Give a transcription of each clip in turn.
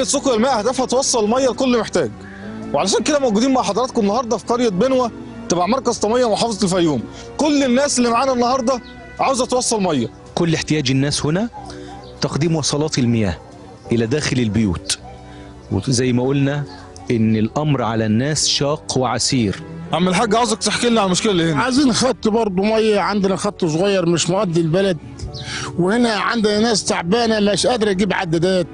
قمه سقي الماء هدفها توصل ميه لكل محتاج، وعلشان كده موجودين مع حضراتكم النهارده في قريه بنوه تبع مركز طميه محافظه الفيوم. كل الناس اللي معانا النهارده عاوزه توصل ميه. كل احتياج الناس هنا تقديم وصلات المياه الى داخل البيوت، وزي ما قلنا ان الامر على الناس شاق وعسير. عم الحاج عاوزك تحكي لنا على المشكله اللي هنا. عايزين خط برضه ميه، عندنا خط صغير مش مقضي البلد، وهنا عندنا ناس تعبانه مش قادره تجيب عدادات،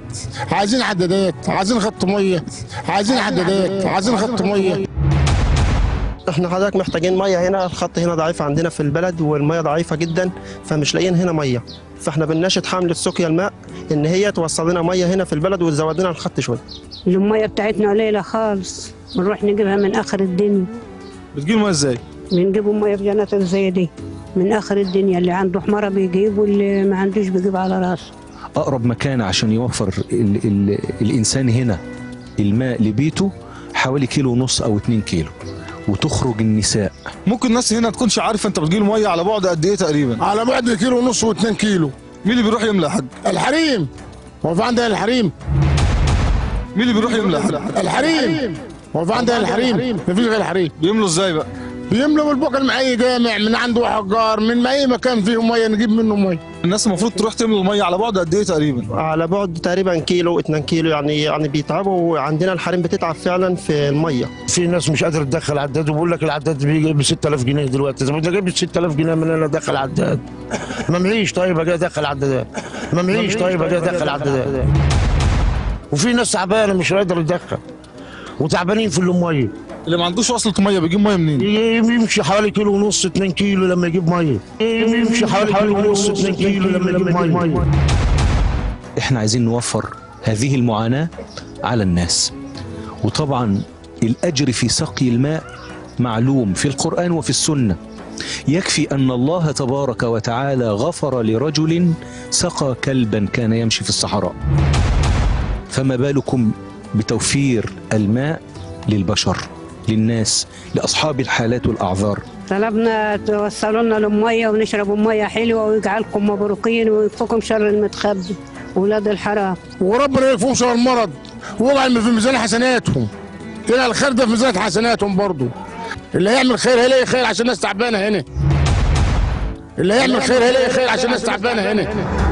عايزين عدادات، عايزين خط ميه، عايزين عدادات، عايزين خط ميه. احنا حضرتك محتاجين ميه هنا، الخط هنا ضعيف عندنا في البلد والميه ضعيفه جدا، فمش لاقيين هنا ميه، فاحنا بنناشد حمله سقيا الماء ان هي توصل لنا ميه هنا في البلد وتزود لنا الخط شويه. الميه بتاعتنا قليله خالص، بنروح نجيبها من اخر الدنيا. بتجيب ميه ازاي؟ بنجيبوا ميه في جناتر زي دي من اخر الدنيا، اللي عنده حماره بيجيب واللي ما عندوش بيجيب على راسه. اقرب مكان عشان يوفر الانسان هنا الماء لبيته حوالي 1.5 كيلو او 2 كيلو، وتخرج النساء. ممكن الناس هنا تكونش عارفه انت بتجيب الميه على بعد قد ايه تقريبا؟ على بعد 1.5 كيلو و2 كيلو. مين اللي بيروح يملى يا حاج؟ الحريم. هو في عندنا الحريم؟ مين اللي بيروح يملى يا حاج؟ الحريم. هو في عندنا الحريم؟ مفيش غير الحريم. بيملوا ازاي بقى؟ بيملوا من البقع المائي جامع، من عند حجار، من اي مكان فيه ميه نجيب منه ميه. الناس المفروض تروح تملى الميه على بعد قد ايه تقريبا؟ على بعد تقريبا 2 كيلو يعني بيتعبوا، وعندنا الحريم بتتعب فعلا في الميه. في ناس مش قادره تدخل عداد، وبقول لك العداد بيجي ب 6000 جنيه دلوقتي، طب انا جايب 6000 جنيه من انا ادخل عداد؟ ما معيش. طيب اجي ادخل عداد؟ ما معيش. طيب اجي ادخل عداد؟ وفي ناس تعبانه مش قادره تدخل، وتعبانين في الميه. اللي ما عندوش وصلة ميه بيجيب ميه منين؟ يمشي حوالي 1.5 كيلو 2 كيلو لما يجيب ميه. يمشي حوالي 1.5 كيلو 2 كيلو لما يجيب ميه. احنا عايزين نوفر هذه المعاناة على الناس. وطبعا الأجر في سقي الماء معلوم في القرآن وفي السنة. يكفي أن الله تبارك وتعالى غفر لرجل سقى كلبا كان يمشي في الصحراء. فما بالكم بتوفير الماء للبشر، للناس، لأصحاب الحالات والأعذار. طلبنا توصلوا لنا المية ونشربوا مية حلوة، ويجعلكم مبروكين ويكفكم شر المتخبي ولاد الحرام، وربنا يكفيهم شر المرض ويجعل في ميزان حسناتهم. إلى الخير ده في ميزان حسناتهم برضه. اللي هيعمل خير هيلاقي خير عشان الناس تعبانة هنا. اللي هيعمل خير هيلاقي خير عشان الناس تعبانة هنا.